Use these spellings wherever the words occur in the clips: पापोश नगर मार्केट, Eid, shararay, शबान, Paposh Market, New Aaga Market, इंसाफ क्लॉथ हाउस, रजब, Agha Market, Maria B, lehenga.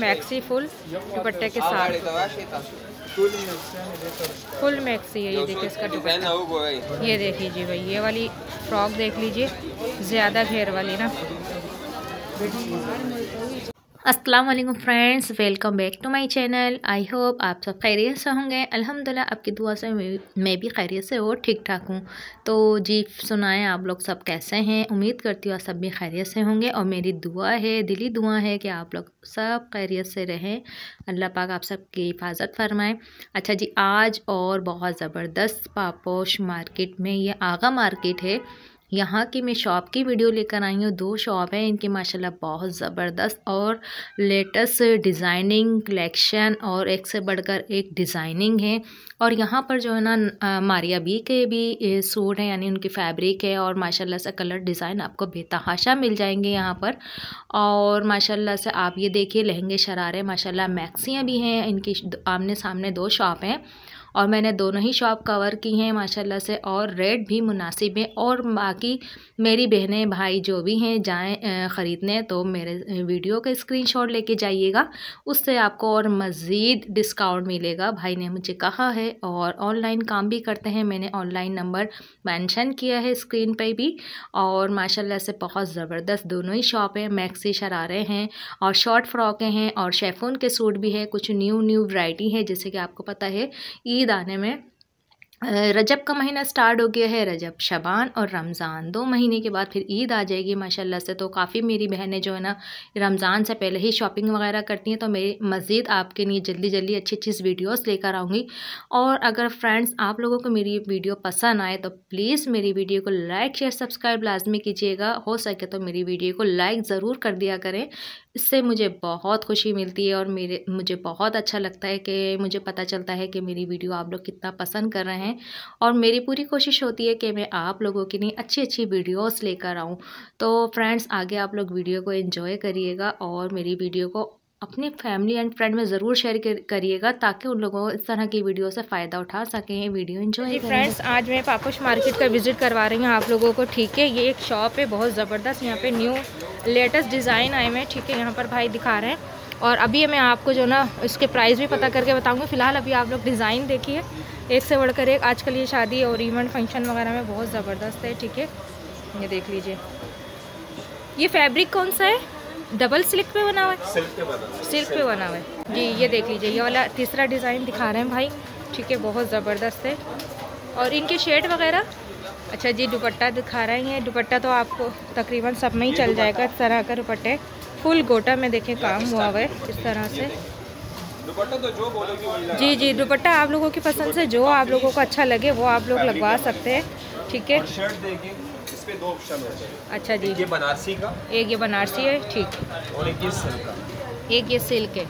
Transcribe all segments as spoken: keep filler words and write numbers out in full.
Maxi full दुपट्टे के साथ, फुल मैक्सी है। ये देखिए इसका दुपट्टा, ये देखिए जी भाई, ये वाली फ्रॉक देख लीजिए, ज़्यादा घेर वाली ना। अस्सलाम वालेकुम friends, welcome back to my channel. I hope आप सब खैरियत से होंगे। अल्हम्दुलिल्लाह आपकी दुआ से मैं भी खैरियत से और ठीक ठाक हूँ। तो जी सुनाएं आप लोग सब कैसे हैं। उम्मीद करती हूँ आप सब भी खैरियत से होंगे और मेरी दुआ है, दिली दुआ है कि आप लोग सब खैरियत से रहें। अल्लाह पाक आप सब की हिफाजत फरमाएँ। अच्छा जी, आज और बहुत ज़बरदस्त पापोश मार्केट में, ये आगा मार्केट है, यहाँ की मैं शॉप की वीडियो लेकर आई हूँ। दो शॉप हैं इनकी माशाल्लाह, बहुत ज़बरदस्त और लेटेस्ट डिज़ाइनिंग कलेक्शन, और एक से बढ़कर एक डिज़ाइनिंग है। और यहाँ पर जो है ना मारिया बी के भी सूट हैं, यानी उनकी फैब्रिक है, और माशाल्लाह से कलर डिज़ाइन आपको बेतहाशा मिल जाएंगे यहाँ पर। और माशाल्लाह से आप ये देखिए लहंगे शरारे, माशाल्लाह मैक्सियाँ भी हैं। इनकी आमने सामने दो शॉप हैं और मैंने दोनों ही शॉप कवर की हैं माशाल्लाह से, और रेट भी मुनासिब है। और बाकी मेरी बहनें भाई जो भी हैं जाएं ख़रीदने तो मेरे वीडियो का स्क्रीनशॉट लेके जाइएगा, उससे आपको और मज़ीद डिस्काउंट मिलेगा। भाई ने मुझे कहा है, और ऑनलाइन काम भी करते हैं, मैंने ऑनलाइन नंबर मेंशन किया है स्क्रीन पर भी। और माशाल्लाह से बहुत ज़बरदस्त दोनों ही शॉप हैं, मैक्सी शरारे हैं और शॉर्ट फ्रॉकें हैं और शेफोन के सूट भी हैं। कुछ न्यू न्यू वैरायटी है, जैसे कि आपको पता है दाने में रजब का महीना स्टार्ट हो गया है, रजब, शबान और रमज़ान, दो महीने के बाद फिर ईद आ जाएगी माशाल्लाह से। तो काफ़ी मेरी बहनें जो है ना रमज़ान से पहले ही शॉपिंग वगैरह करती हैं, तो मेरी मज़ीद आपके लिए जल्दी जल्दी अच्छी अच्छी वीडियोस लेकर आऊँगी। और अगर फ्रेंड्स आप लोगों को मेरी वीडियो पसंद आए तो प्लीज़ मेरी वीडियो को लाइक शेयर सब्सक्राइब लाजमी कीजिएगा। हो सके तो मेरी वीडियो को लाइक ज़रूर कर दिया करें, इससे मुझे बहुत खुशी मिलती है और मेरे मुझे बहुत अच्छा लगता है कि मुझे पता चलता है कि मेरी वीडियो आप लोग कितना पसंद कर रहे हैं। और मेरी पूरी कोशिश होती है कि मैं आप लोगों के लिए अच्छी अच्छी वीडियोस लेकर आऊं। तो फ्रेंड्स आगे आप लोग वीडियो को एंजॉय करिएगा और मेरी वीडियो को अपनी फैमिली एंड फ्रेंड में ज़रूर शेयर करिएगा, ताकि उन लोगों इस तरह की वीडियो से फ़ायदा उठा सकें। वीडियो एंजॉय फ्रेंड्स, आज मैं पापोश मार्केट का विज़िट करवा रही हूँ आप लोगों को, ठीक है। ये एक शॉप है बहुत ज़बरदस्त, यहाँ पे न्यू लेटेस्ट डिज़ाइन आए हुए हैं, ठीक है, यहाँ पर भाई दिखा रहे हैं। और अभी मैं आपको जो ना इसके प्राइस भी पता करके बताऊँगी। फ़िलहाल अभी आप लोग डिज़ाइन देखिए, एक से बढ़कर एक। आजकल ये शादी और इवेंट फंक्शन वगैरह में बहुत ज़बरदस्त है, ठीक है। ये देख लीजिए, ये फैब्रिक कौन सा है, डबल सिल्क पे बना हुआ है, सिल्क पे बना हुआ है जी। ये देख लीजिए, ये वाला तीसरा डिज़ाइन दिखा रहे हैं भाई, ठीक है, बहुत ज़बरदस्त है। और इनके शेड वगैरह, अच्छा जी दुपट्टा दिखा रहे हैं। दुपट्टा तो आपको तकरीबन सब में ही चल जाएगा, इस तरह का दुपट्टे फुल गोटा में देखें काम हुआ हुआ है इस तरह से जी जी। दुपट्टा आप लोगों की पसंद से, जो आप लोगों को अच्छा लगे वो आप लोग लगवा सकते हैं, ठीक है। इस पे दो ऑप्शन होते हैं, अच्छा जी, ये बनारसी का, एक ये बनारसी है, ठीक, और एक ये सिल्क का, एक ये सिल्क है,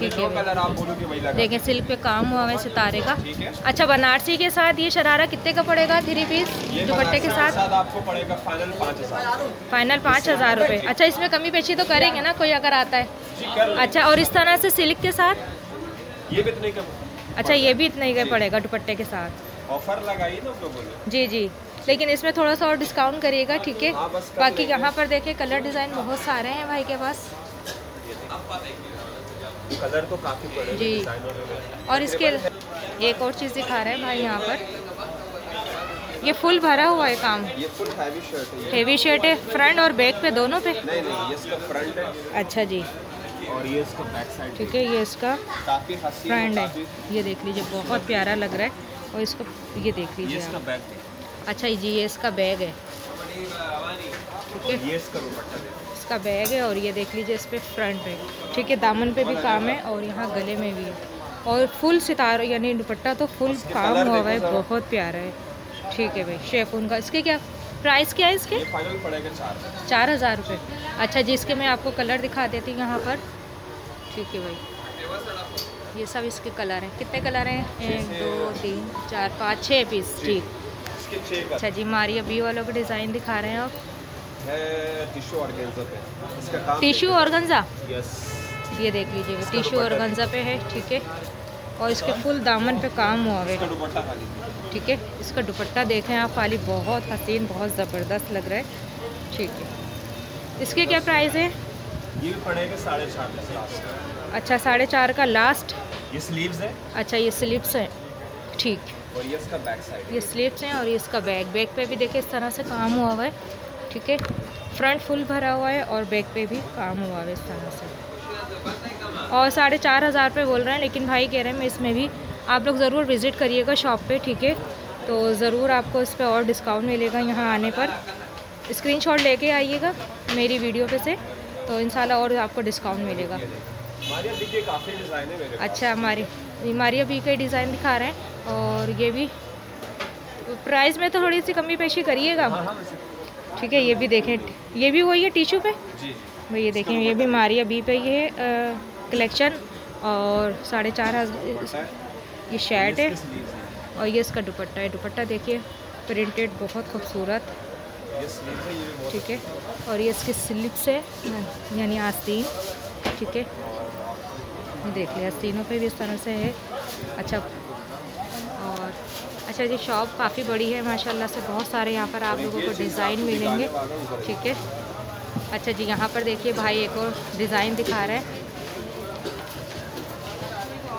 ठीक है। कलर आप बोलोगे वही लगा, देखिए सिल्क पे काम हुआ है सितारे का, ठीक है। अच्छा, बनारसी के साथ ये शरारा कितने का पड़ेगा, थ्री पीस दुपट्टे के साथ? साथ आपको पड़ेगा फाइनल पाँच हज़ार, फाइनल पाँच हज़ार रुपये। अच्छा, इसमें कमी पेशी तो करेंगे ना कोई अगर आता है? अच्छा, और इस तरह से सिल्क के साथ ये भी इतने का, अच्छा ये भी इतना ही पड़ेगा दुपट्टे के साथ। ऑफर लगाइए ना लोगों ने जी जी, लेकिन इसमें थोड़ा सा और डिस्काउंट करिएगा, ठीक है। बाकी यहाँ पर देखें कलर डिज़ाइन बहुत सारे हैं भाई के पास, कलर तो काफ़ी जी। और इसके एक और चीज़ दिखा रहे हैं भाई यहाँ पर, ये फुल भरा हुआ है काम, ये फुल हैवी शर्ट है, हैवी शर्ट है फ्रंट और बैक पे दोनों पे? नहीं नहीं, ये इसका फ्रंट है, अच्छा जी, और ये इसका बैक साइड, ठीक है, ये इसका फ्रंट है। ये देख लीजिए बहुत प्यारा लग रहा है, और इसको ये देख लीजिए, अच्छा जी ये इसका बैग है, ठीक है, इसका बैग है। और ये देख लीजिए इस पर फ्रंट पे, ठीक है, दामन पे भी काम है और यहाँ गले में भी है, और फुल सितारा यानी दुपट्टा तो फुल काम हुआ है, बहुत प्यारा है, ठीक है भाई। शेफून का इसके क्या प्राइस क्या है इसके? फाइनल पड़ेगा चार चार हज़ार रुपये। अच्छा जी, इसके मैं आपको कलर दिखा देती हूँ यहाँ पर, ठीक है भाई। ये सब इसके कलर हैं, कितने कलर हैं? एक दो तीन चार पाँच छः पीस, ठीक। अच्छा जी, मारिया बी वालों के डिज़ाइन दिखा रहे हैं आप, टिशू ऑर्गेन्जा पे इसका काम, टिशू ऑर्गेन्जा, यस, ये देख लीजिए टिशू ऑर्गेन्जा पे है, ठीक है। और इसके फुल दामन पे काम हुआ है, ठीक है। इसका दुपट्टा देखें आप खाली, बहुत हसीन बहुत ज़बरदस्त लग रहा है, ठीक है। इसके क्या प्राइस है? ये पड़ेगा साढ़े चार का लास्ट। अच्छा, साढ़े चार का लास्ट। ये स्लीव्स है। अच्छा, ये स्लीव्स है, ठीक। और ये इसका बैक साइड, ये स्लीव्स हैं और ये इसका बैक बैक पे भी देखिए इस तरह से काम हुआ हुआ है, ठीक है। फ्रंट फुल भरा हुआ है और बैक पे भी काम हुआ है इस तरह से। और साढ़े चार हज़ार पे बोल रहे हैं, लेकिन भाई कह रहे हैं मैं इसमें भी, आप लोग ज़रूर विज़िट करिएगा शॉप पे, ठीक है। तो ज़रूर आपको इस पे और डिस्काउंट मिलेगा यहाँ आने पर। स्क्रीनशॉट लेके आइएगा मेरी वीडियो पे से, तो इंशाल्लाह और आपको डिस्काउंट मिलेगा। मारिया बी के काफ़ी डिज़ाइन है मेरे। अच्छा, हमारी मारिया बी के डिज़ाइन दिखा रहे हैं। और ये भी प्राइस में तो थोड़ी सी कमी पेशी करिएगा, ठीक है। ये भी देखें, ये भी वही है टिशू पे भाई, ये देखें, ये भी मारिया बी पे ये है कलेक्शन। और साढ़े चार हज़ार ये शर्ट है और ये इसका दुपट्टा है। दुपट्टा देखिए प्रिंटेड बहुत खूबसूरत, ठीक है। और ये इसकी स्लिप्स है यानी आस्तीन, ठीक है। देख लिया, आस्तीनों पे भी इस तरह से है। अच्छा, और अच्छा ये शॉप काफ़ी बड़ी है माशाल्लाह से, बहुत सारे यहाँ पर आप लोगों को डिज़ाइन मिलेंगे, ठीक है। अच्छा जी, यहाँ पर देखिए भाई एक और डिज़ाइन दिखा रहे हैं,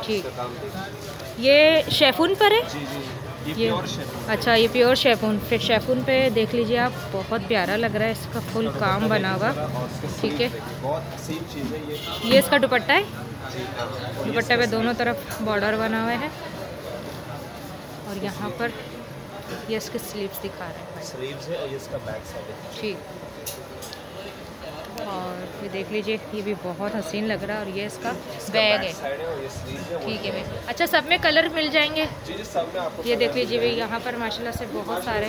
ठीक। ये शेफून पर है जी जी, ये, ये अच्छा ये प्योर शेफून। फिर शेफून पे देख लीजिए आप, बहुत प्यारा लग रहा है, इसका फुल काम बना हुआ, ठीक है। ये इसका दुपट्टा है, दुपट्टे पे दोनों तरफ बॉर्डर बना हुआ है। और यहाँ पर ये इसके स्लीव्स दिखा रहे हैं, ठीक। और ये देख लीजिए, ये भी बहुत हसीन लग रहा है। और ये इसका बैग है, ठीक है भाई। अच्छा, सब में कलर मिल जाएंगे जी जी, सब में आपको। ये देख लीजिए भाई, यहाँ पर माशाल्लाह से बहुत सारे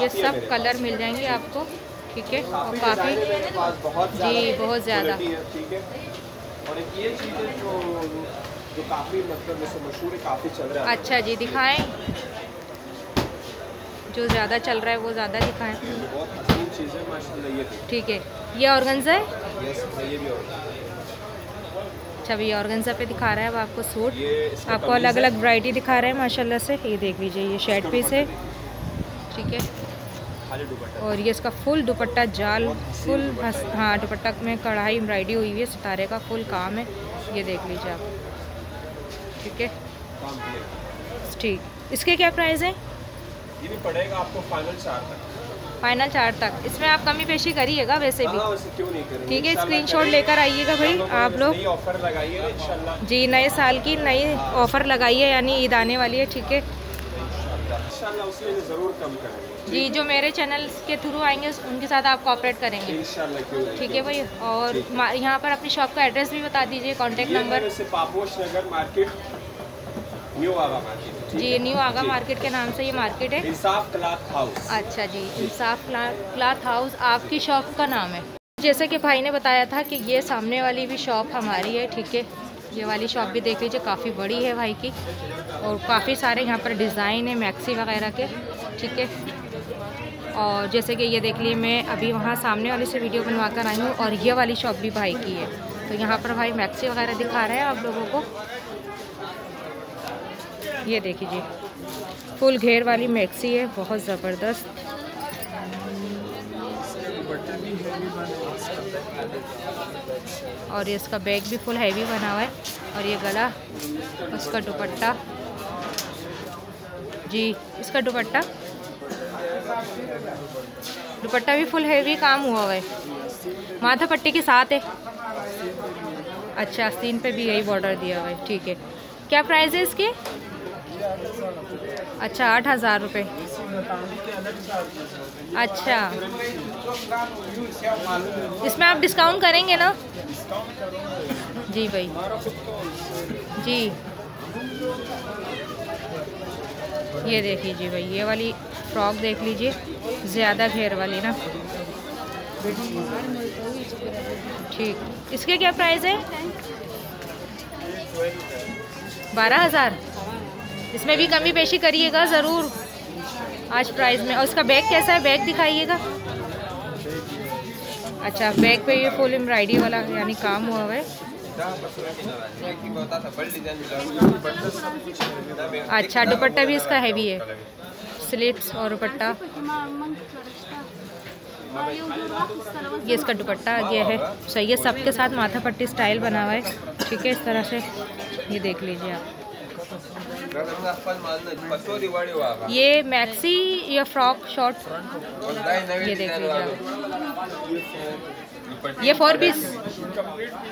ये सब कलर मिल जाएंगे आपको, ठीक है। और काफ़ी जी बहुत ज़्यादा, ठीक है। और ये चीज़ें जो जो काफ़ी मतलब मशहूर है, काफ़ी चल रहा है। अच्छा जी, दिखाएं जो ज़्यादा चल रहा है वो ज़्यादा दिखाएं, ठीक है। ये ऑर्गेन्जा है, ये भी अच्छा भैया ऑर्गेन्जा पे दिखा रहा है अब आपको सूट, आपको अलग अलग वैरायटी दिखा रहा है माशाल्लाह से। ये देख लीजिए, ये शर्ट पीस है, ठीक है। और ये इसका फुल दुपट्टा जाल फुल, हाँ दुपट्टा में कढ़ाई एम्ब्रॉयडरी हुई है, सितारे का फुल काम है। ये देख लीजिए आप, ठीक है, ठीक। इसके क्या प्राइस है? ये भी पड़ेगा आपको फाइनल चार तक, फाइनल चार तक। इसमें आप कमी पेशी करिएगा वैसे भी, क्यों नहीं करेंगे, ठीक है। स्क्रीनशॉट लेकर आइएगा भाई आप लोग। नई ऑफर लगाइए इंशाल्लाह जी, नए साल की नई ऑफर लगाइए, यानी ईद आने वाली है, ठीक है। इंशाल्लाह उसमें जरूर कम करेंगे जी, जो मेरे चैनल के थ्रू आएंगे उनके साथ आप कोऑपरेट करेंगे इंशाल्लाह, ठीक है भाई। और यहाँ पर अपनी शॉप का एड्रेस भी बता दीजिए, contact number. पापोश नगर मार्केट, new आगा मार्केट जी, न्यू आगा मार्केट के नाम से ये मार्केट है। इंसाफ क्लॉथ हाउस। अच्छा जी, इंसाफ क्लॉथ हाउस आपकी शॉप का नाम है। जैसे कि भाई ने बताया था कि ये सामने वाली भी शॉप हमारी है, ठीक है। ये वाली शॉप भी देख लीजिए, काफ़ी बड़ी है भाई की, और काफ़ी सारे यहाँ पर डिज़ाइन है मैक्सी वगैरह के, ठीक है। और जैसे कि ये देख लीजिए, मैं अभी वहाँ सामने वाले से वीडियो बनवा कर आई हूँ, और ये वाली शॉप भी भाई की है। तो यहाँ पर भाई मैक्सी वगैरह दिखा रहे हैं आप लोगों को। ये देख लीजिए, फुल घेर वाली मैक्सी है, बहुत ज़बरदस्त। और ये इसका बैग भी फुल हैवी बना हुआ है। और ये गला, उसका दुपट्टा जी, इसका दुपट्टा दुपट्टा भी फुल हैवी काम हुआ हुआ है, माथा पट्टी के साथ है। अच्छा, आस्तीन पे भी यही बॉर्डर दिया हुआ है, ठीक है। क्या प्राइस है इसके? अच्छा, आठ हज़ार रुपये। अच्छा, इसमें आप डिस्काउंट करेंगे ना जी भाई जी। ये देख लीजिए भाई, ये वाली फ्रॉक देख लीजिए, ज़्यादा घेर वाली ना, ठीक। इसके क्या प्राइस है? बारह हज़ार। इसमें भी कमी पेशी करिएगा ज़रूर आज प्राइस में। और इसका बैग कैसा है? बैग दिखाइएगा। अच्छा, बैग पे ये फुल एम्ब्रॉयडरी वाला यानी काम हुआ हुआ है। अच्छा, दुपट्टा भी इसका हैवी है, स्लीव्स और दुपट्टा। ये इसका दुपट्टा आ गया है। सो ये सबके साथ माथा पट्टी स्टाइल बना हुआ है, ठीक है, इस तरह से ये देख लीजिए आप। ये मैक्सी या फ्रॉक शॉर्ट ये देख लीजिए आप। ये फोर पीस,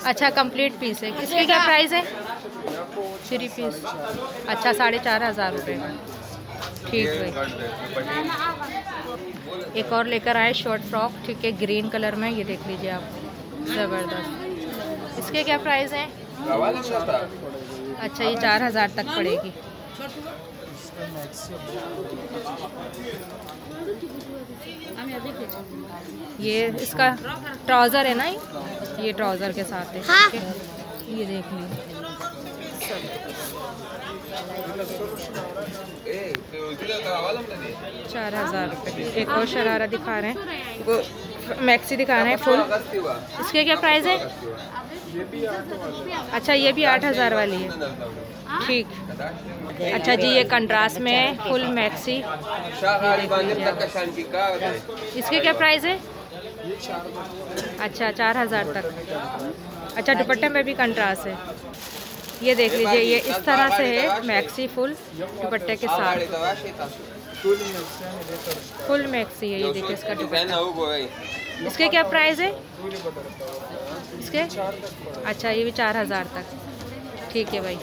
अच्छा कंप्लीट पीस है। इसकी क्या प्राइस है? थ्री पीस, अच्छा साढ़े चार हज़ार रुपये, ठीक है। एक और लेकर आए शॉर्ट फ्रॉक, ठीक है, ग्रीन कलर में, ये देख लीजिए आप, ज़बरदस्त। इसके क्या प्राइस है? अच्छा ये चार हज़ार तक पड़ेगी। ये इसका ट्राउज़र है ना, ये ट्राउज़र के साथ है, ठीक है, ये देख लीजिए। चार हज़ार रुपये। एक और शरारा दिखा रहे हैं, वो मैक्सी दिखा रहे हैं फुल। इसके क्या प्राइस है? अच्छा ये भी आठ हज़ार वाली है, ठीक। अच्छा जी ये कंट्रास्ट में है फुल मैक्सी, इसके क्या प्राइस है? अच्छा चार हज़ार तक। अच्छा दुपट्टे में भी कंट्रास्ट है, ये देख लीजिए, ये इस तरह से है मैक्सी फुल दुपट्टे के साथ, फुल मैक्सी है, ये देखिए इसका दुपट्टा। इसके क्या प्राइस है? इसके अच्छा ये भी चार हज़ार तक, ठीक है भाई।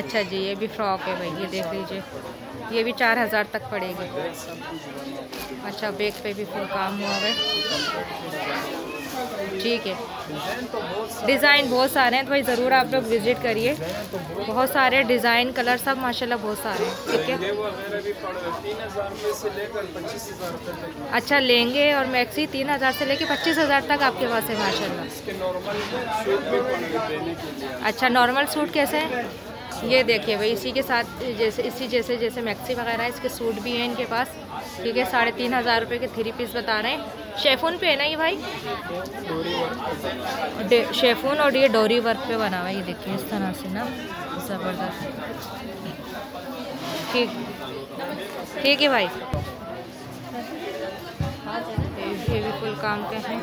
अच्छा जी ये भी फ्रॉक है भाई, ये देख लीजिए, ये भी चार हज़ार तक पड़ेगी। अच्छा बैक पे भी फुल काम हुआ है, ठीक है। डिज़ाइन बहुत सारे हैं तो भाई ज़रूर आप लोग विज़िट करिए, बहुत सारे डिज़ाइन कलर सब माशाल्लाह बहुत सारे हैं, ठीक है। अच्छा लेंगे और मैक्सी तीन हज़ार से लेके पच्चीस हज़ार तक आपके पास है माशाल्लाह। अच्छा नॉर्मल सूट कैसे हैं? ये देखिए भाई इसी के साथ, जैसे इसी जैसे जैसे मैक्सी वगैरह इसके सूट भी हैं इनके पास, ठीक है। साढ़े तीन हज़ार रुपये के थ्री पीस बता रहे हैं। शेफून पे है ना ये भाई, शेफून और ये डोरी वर्क पे बना हुआ है, ये देखिए इस तरह से ना, ज़बरदस्त, ठीक ठीक है भाई। ये भी फुल काम के हैं,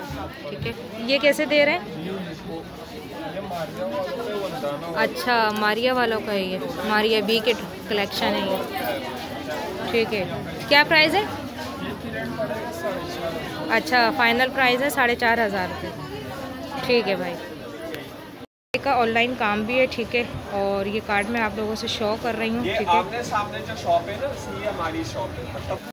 ठीक है। ये कैसे दे रहे हैं? अच्छा मारिया वालों का है, ये मारिया बी के कलेक्शन है ये, ठीक है। क्या प्राइस है? अच्छा फाइनल प्राइस है साढ़े चार हज़ार रुपये, ठीक है भाई। का ऑनलाइन काम भी है, ठीक है, और ये कार्ड मैं आप लोगों से शो कर रही हूँ, ठीक है। आपने सामने जो शॉप है ना, ये हमारी शॉप है।